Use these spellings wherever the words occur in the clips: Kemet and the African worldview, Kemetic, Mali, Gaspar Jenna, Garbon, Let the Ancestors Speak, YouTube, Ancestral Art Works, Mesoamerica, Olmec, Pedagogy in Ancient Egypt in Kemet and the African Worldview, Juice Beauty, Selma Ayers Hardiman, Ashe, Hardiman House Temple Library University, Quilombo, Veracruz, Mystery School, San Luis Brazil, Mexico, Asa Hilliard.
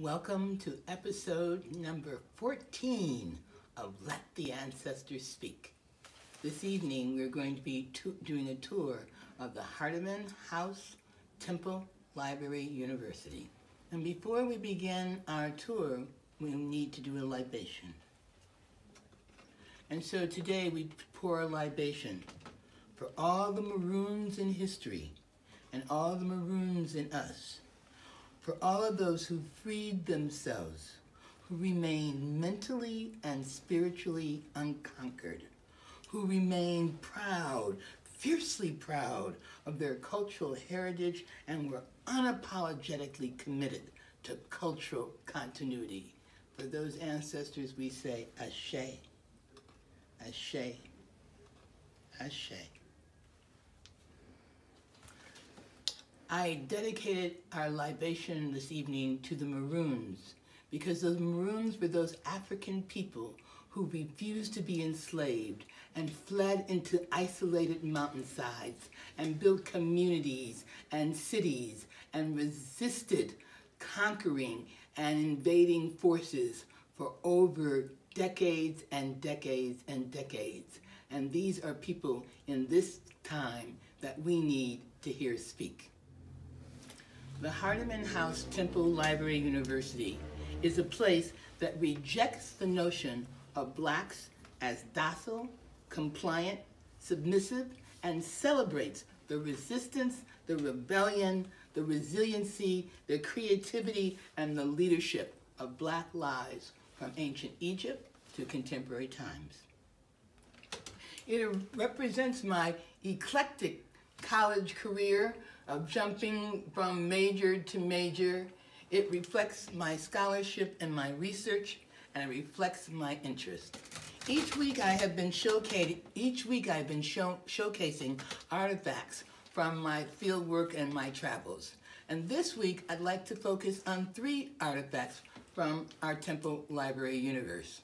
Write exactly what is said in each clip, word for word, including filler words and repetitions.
Welcome to episode number fourteen of Let the Ancestors Speak. This evening we're going to be to doing a tour of the Hardiman House Temple Library University. And before we begin our tour, we need to do a libation. And so today we pour a libation for all the maroons in history and all the maroons in us, for all of those who freed themselves, who remained mentally and spiritually unconquered, who remained proud, fiercely proud of their cultural heritage and were unapologetically committed to cultural continuity. For those ancestors we say, Ashe, Ashe, Ashe. I dedicated our libation this evening to the Maroons, because the Maroons were those African people who refused to be enslaved and fled into isolated mountainsides and built communities and cities and resisted conquering and invading forces for over decades and decades and decades. And these are people in this time that we need to hear speak. The Hardiman House Temple Library University is a place that rejects the notion of blacks as docile, compliant, submissive, and celebrates the resistance, the rebellion, the resiliency, the creativity, and the leadership of black lives from ancient Egypt to contemporary times. It represents my eclectic college career of jumping from major to major. It reflects my scholarship and my research, and it reflects my interest. Each week I have been showcasing, each week I've been show, showcasing artifacts from my field work and my travels. And this week I'd like to focus on three artifacts from our Temple Library universe.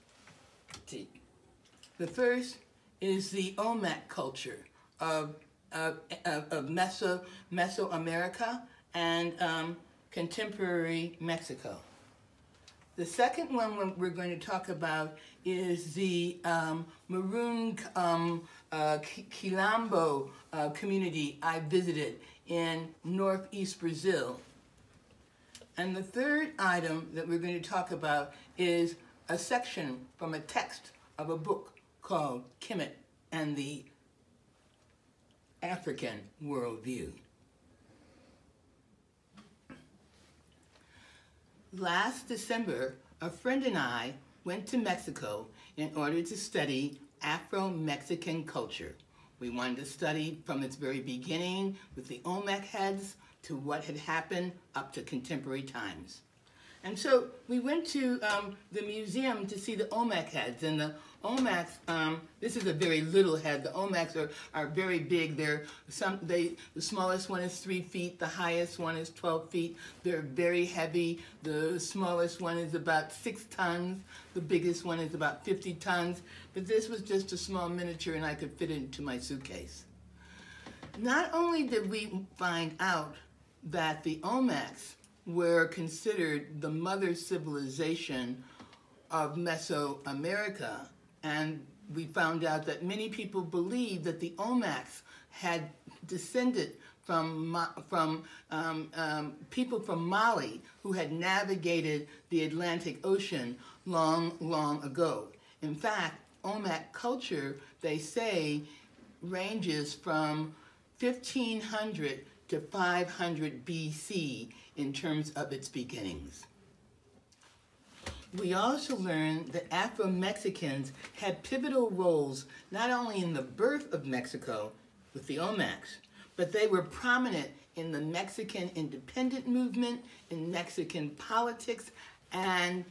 The first is the Olmec culture of Of, of Meso, Mesoamerica and um, contemporary Mexico. The second one we're going to talk about is the um, Maroon um, uh, Quilombo uh, community I visited in northeast Brazil. And the third item that we're going to talk about is a section from a text of a book called Kemet and the African Worldview. Last December, a friend and I went to Mexico in order to study Afro-Mexican culture. We wanted to study from its very beginning with the Olmec heads to what had happened up to contemporary times. And so we went to um, the museum to see the Olmec heads. And the Olmecs, um, this is a very little head. The Olmecs are, are very big. They're some, they, the smallest one is three feet. The highest one is twelve feet. They're very heavy. The smallest one is about six tons. The biggest one is about fifty tons. But this was just a small miniature, and I could fit it into my suitcase. Not only did we find out that the Olmecs were considered the mother civilization of Mesoamerica, and we found out that many people believe that the Olmecs had descended from, from um, um, people from Mali who had navigated the Atlantic Ocean long, long ago. In fact, Olmec culture, they say, ranges from fifteen hundred to five hundred B C in terms of its beginnings. We also learned that Afro-Mexicans had pivotal roles not only in the birth of Mexico with the Olmecs, but they were prominent in the Mexican independent movement, in Mexican politics, and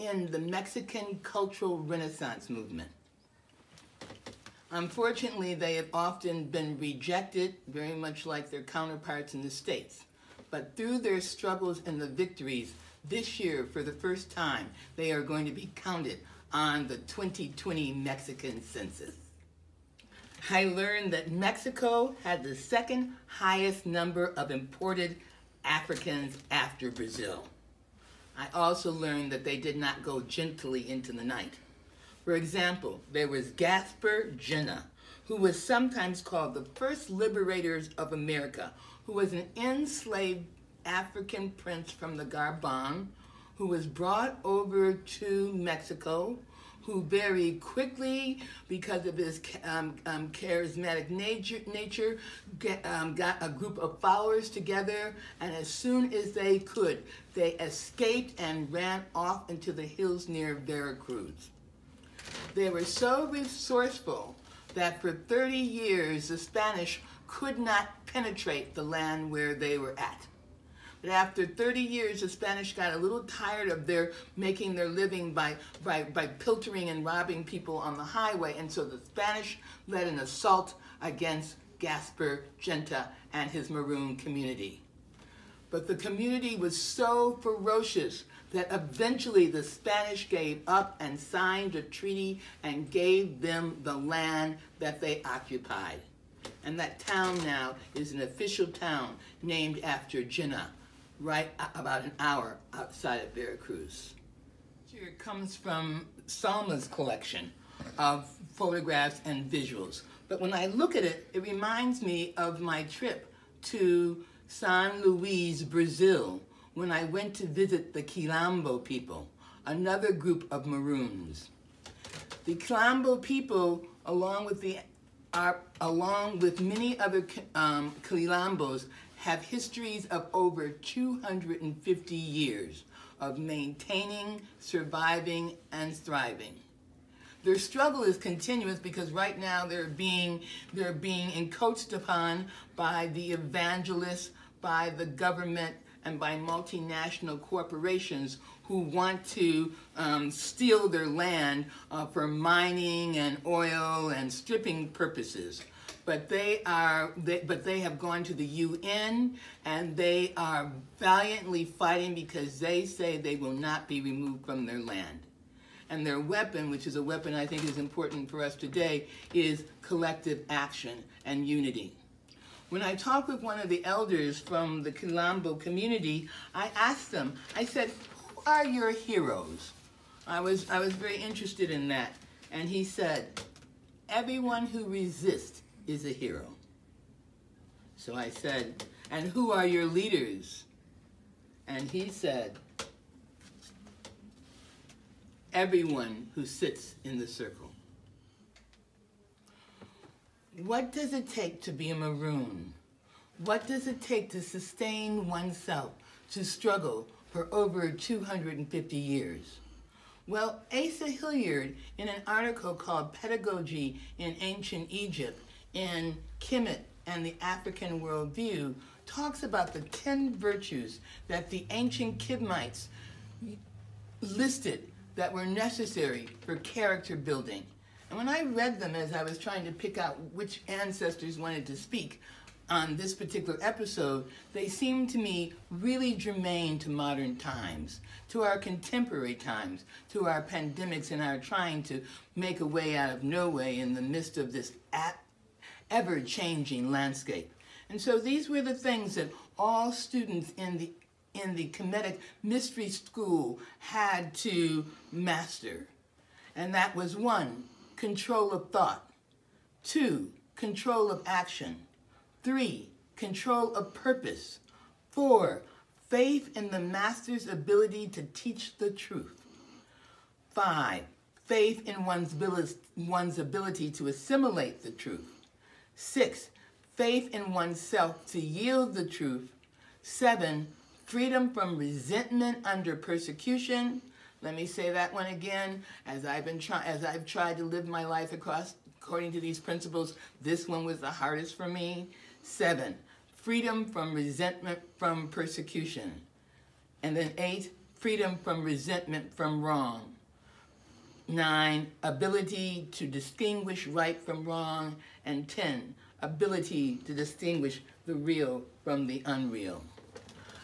in the Mexican cultural Renaissance movement. Unfortunately, they have often been rejected, very much like their counterparts in the States. But through their struggles and the victories, this year, for the first time, they are going to be counted on the twenty twenty Mexican census. I learned that Mexico had the second highest number of imported Africans after Brazil. I also learned that they did not go gently into the night. For example, there was Gaspar Jenna, who was sometimes called the first liberators of America, who was an enslaved African prince from the Garbon, who was brought over to Mexico, who very quickly, because of his um, um, charismatic nature, nature get, um, got a group of followers together, and as soon as they could, they escaped and ran off into the hills near Veracruz. They were so resourceful that for thirty years, the Spanish could not penetrate the land where they were at. But after thirty years, the Spanish got a little tired of their making their living by, by, by pilfering and robbing people on the highway, and so the Spanish led an assault against Gaspar Jenna and his Maroon community. But the community was so ferocious that eventually the Spanish gave up and signed a treaty and gave them the land that they occupied. And that town now is an official town named after Jenna, right about an hour outside of Veracruz. Here comes from Selma's collection of photographs and visuals. But when I look at it, it reminds me of my trip to San Luis, Brazil, when I went to visit the Quilombo people, another group of Maroons. The Quilombo people, along with, the, are, along with many other um, Quilombos, have histories of over two hundred fifty years of maintaining, surviving, and thriving. Their struggle is continuous because right now they're being, they're being encroached upon by the evangelists, by the government, and by multinational corporations who want to um, steal their land uh, for mining and oil and stripping purposes. But they are, they, but they have gone to the U N and they are valiantly fighting because they say they will not be removed from their land. And their weapon, which is a weapon I think is important for us today, is collective action and unity. When I talked with one of the elders from the Quilombo community, I asked them, I said, who are your heroes? I was, I was very interested in that. And he said, everyone who resists is a hero. So I said, and who are your leaders? And he said, everyone who sits in the circle. What does it take to be a Maroon? What does it take to sustain oneself, to struggle for over two hundred fifty years? Well, Asa Hilliard, in an article called Pedagogy in Ancient Egypt in Kemet and the African Worldview, talks about the ten virtues that the ancient Kemites listed that were necessary for character building. And when I read them as I was trying to pick out which ancestors wanted to speak on this particular episode, they seemed to me really germane to modern times, to our contemporary times, to our pandemics and our trying to make a way out of no way in the midst of this ever-changing landscape. And so these were the things that all students in the in the Kemetic Mystery School had to master. And that was one, control of thought. Two, control of action. Three, control of purpose. Four, faith in the master's ability to teach the truth. Five, faith in one's, one's ability to assimilate the truth. Six, faith in oneself to yield the truth. Seven, freedom from resentment under persecution. Let me say that one again. As I've been trying, as I've tried to live my life across according to these principles, this one was the hardest for me. Seven, freedom from resentment from persecution. And then eight, freedom from resentment from wrong. Nine, ability to distinguish right from wrong. And ten, ability to distinguish the real from the unreal.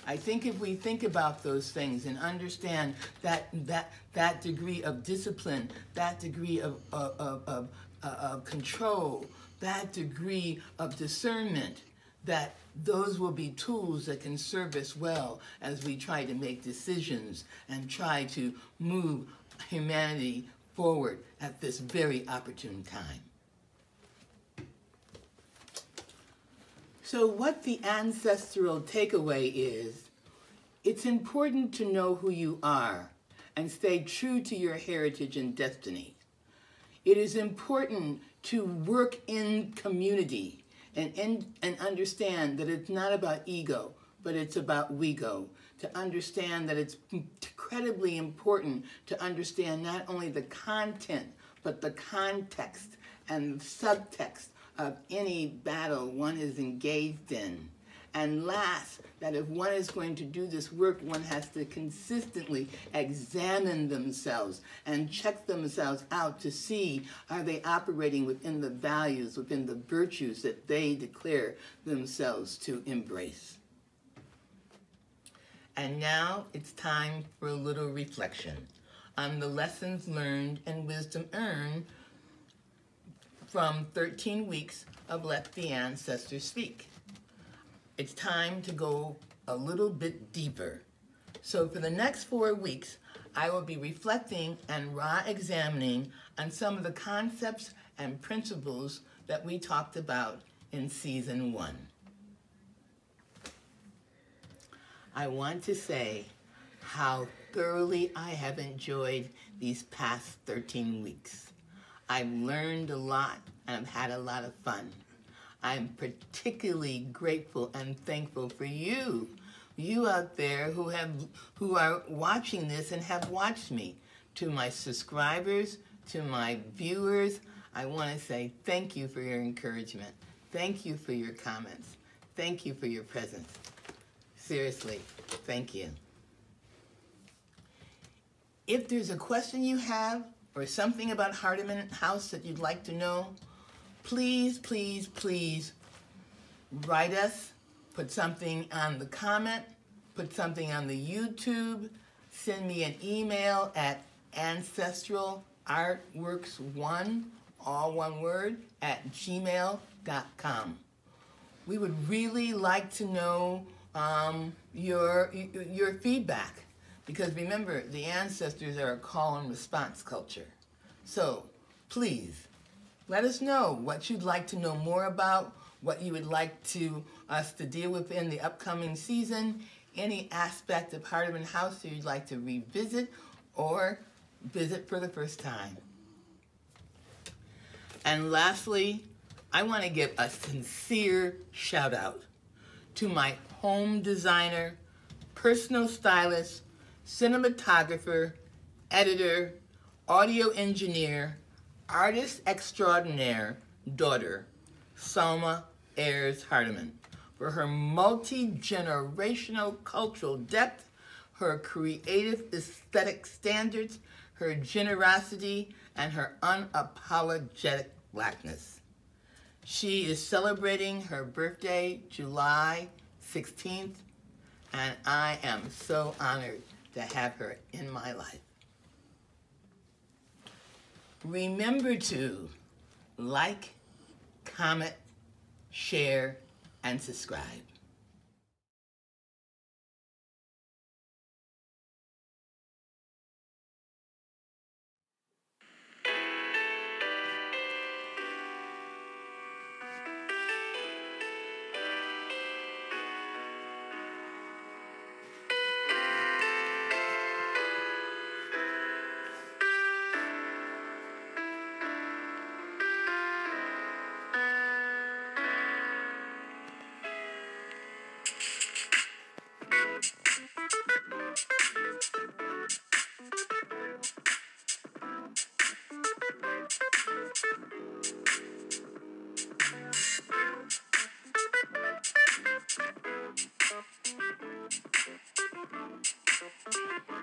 I think if we think about those things and understand that that that degree of discipline, that degree of of, of, of, of control, that degree of discernment, that those will be tools that can serve us well as we try to make decisions and try to move humanity forward at this very opportune time. So what the ancestral takeaway is, it's important to know who you are and stay true to your heritage and destiny. It is important to work in community and, and, and understand that it's not about ego, but it's about we go. To understand that it's incredibly important to understand not only the content, but the context and subtext of any battle one is engaged in. And last, that if one is going to do this work, one has to consistently examine themselves and check themselves out to see, are they operating within the values, within the virtues that they declare themselves to embrace. And now it's time for a little reflection on the lessons learned and wisdom earned from thirteen weeks of Let the Ancestors Speak. It's time to go a little bit deeper. So for the next four weeks, I will be reflecting and re-examining on some of the concepts and principles that we talked about in season one. I want to say how thoroughly I have enjoyed these past thirteen weeks. I've learned a lot and I've had a lot of fun. I'm particularly grateful and thankful for you, you out there who have, who are watching this and have watched me. To my subscribers, to my viewers, I want to say thank you for your encouragement. Thank you for your comments. Thank you for your presence. Seriously, thank you. If there's a question you have or something about Hardiman House that you'd like to know, please, please, please write us, put something on the comment, put something on the YouTube, send me an email at ancestral artworks one, all one word, at gmail dot com. We would really like to know um, your, your feedback, because remember, the ancestors are a call and response culture. So please, let us know what you'd like to know more about, what you would like to us to deal with in the upcoming season, any aspect of Hardiman House that you'd like to revisit or visit for the first time. And lastly, I want to give a sincere shout out to my home designer, personal stylist, cinematographer, editor, audio engineer, artist extraordinaire daughter, Selma Ayers Hardiman, for her multi-generational cultural depth, her creative aesthetic standards, her generosity, and her unapologetic blackness. She is celebrating her birthday, July sixteenth, and I am so honored to have her in my life. Remember to like, comment, share, and subscribe. Thank you.